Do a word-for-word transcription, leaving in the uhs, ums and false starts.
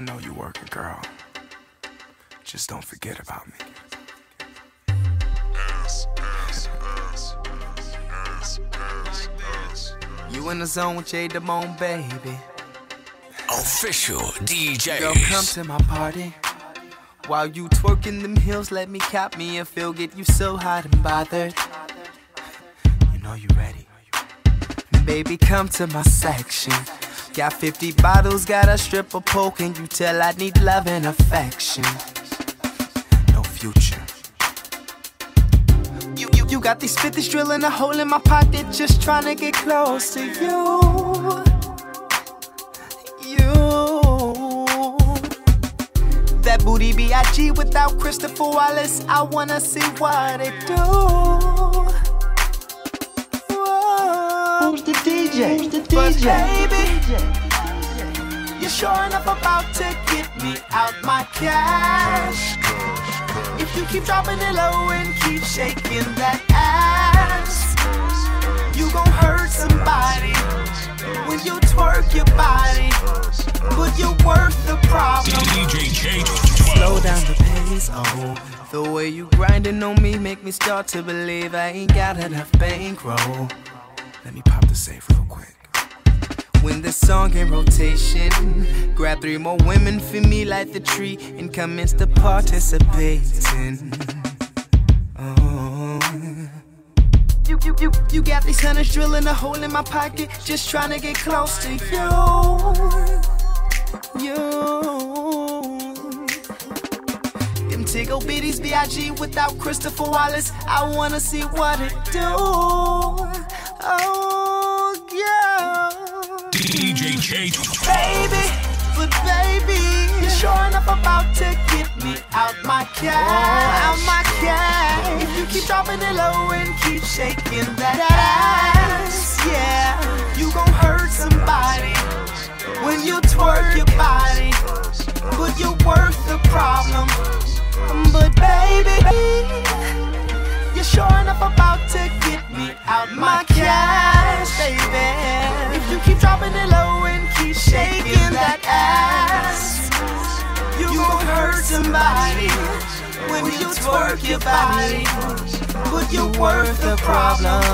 I know you working, girl. Just don't forget about me. Ass, ass, ass, ass, ass, ass. You in the zone with Jay Damone, baby. Official D Js. Yo, come to my party. While you twerking them heels, let me cap me and feel get you so hot and bothered. You know you ready. Baby, come to my section. Got fifty bottles, got a stripper poking. You tell I need love and affection. No future. You, you, you got these fifties drilling a hole in my pocket, just trying to get close to you. That booty B I G without Christopher Wallace, I wanna see what it do. Whoa. Who's the D J? Who's the D J? But baby, you're sure enough about to get me out my cash. If you keep dropping it low and keep shaking that ass, you gon' hurt somebody when you twerk your body. But you're worth the problem. Slow down the pace, oh. The way you grinding on me make me start to believe I ain't got enough bankroll. Let me pop the safe real quick. When the song in rotation, grab three more women for me, light the tree, and commence to participating. Oh. You, you, you, you got these hunters drilling a hole in my pocket, just trying to get close to you. You, them tickle bitties B I G without Christopher Wallace, I wanna see what it do. Oh yeah, D J Jay, baby, but baby, you're sure enough about to get me out my car, out my car. If you keep dropping it low and keep shaking that ass, yeah, you gon' hurt somebody. When you twerk your body, but you're worth the problem. But baby, you're sure enough about to get me out my cash, baby. If you keep dropping it low and keep shaking that ass, you gon' hurt somebody when you twerk your body, but you're worth the problem.